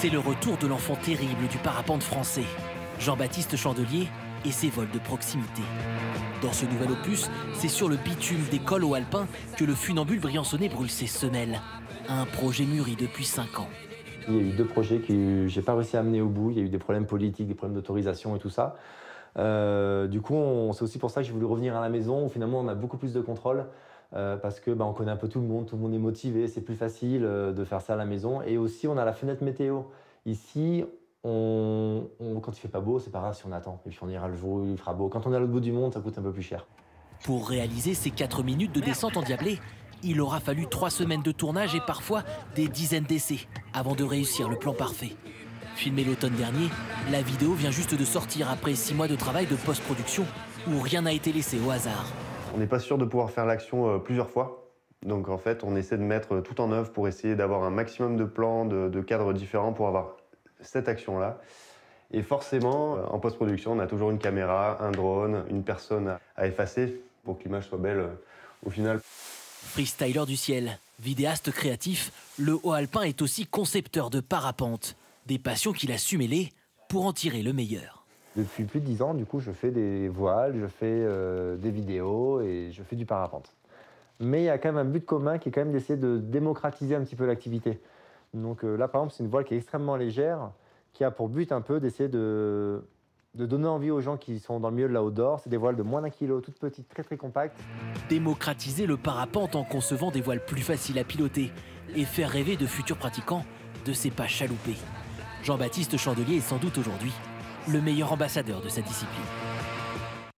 C'est le retour de l'enfant terrible du parapente français, Jean-Baptiste Chandelier et ses vols de proximité. Dans ce nouvel opus, c'est sur le bitume des cols aux Alpins que le funambule briançonnais brûle ses semelles. Un projet mûri depuis 5 ans. Il y a eu 2 projets que j'ai pas réussi à amener au bout. Il y a eu des problèmes politiques, des problèmes d'autorisation et tout ça. Du coup, c'est aussi pour ça que j'ai voulu revenir à la maison où finalement on a beaucoup plus de contrôle. Parce que on connaît un peu tout le monde est motivé, c'est plus facile de faire ça à la maison. Et aussi, on a la fenêtre météo. Ici, quand il fait pas beau, c'est pas grave si on attend. Et puis on ira le jour où il fera beau. Quand on est à l'autre bout du monde, ça coûte un peu plus cher. Pour réaliser ces 4 minutes de descente endiablée, il aura fallu 3 semaines de tournage et parfois des dizaines d'essais avant de réussir le plan parfait. Filmée l'automne dernier, la vidéo vient juste de sortir après 6 mois de travail de post-production où rien n'a été laissé au hasard. On n'est pas sûr de pouvoir faire l'action plusieurs fois. Donc en fait, on essaie de mettre tout en œuvre pour essayer d'avoir un maximum de plans, de cadres différents pour avoir cette action-là. Et forcément, en post-production, on a toujours une caméra, un drone, une personne à effacer pour que l'image soit belle au final. Freestyler du ciel, vidéaste créatif, le Haut-Alpin est aussi concepteur de parapente. Des passions qu'il a su mêler pour en tirer le meilleur. Depuis plus de 10 ans, du coup, je fais des voiles, je fais des vidéos et je fais du parapente. Mais il y a quand même un but commun qui est quand même d'essayer de démocratiser un petit peu l'activité. Donc là, par exemple, c'est une voile qui est extrêmement légère, qui a pour but un peu d'essayer de donner envie aux gens qui sont dans le milieu de la outdoor. C'est des voiles de moins d'1 kilo, toutes petites, très très compactes. Démocratiser le parapente en concevant des voiles plus faciles à piloter et faire rêver de futurs pratiquants de ces pas chaloupés. Jean-Baptiste Chandelier est sans doute aujourd'hui le meilleur ambassadeur de sa discipline.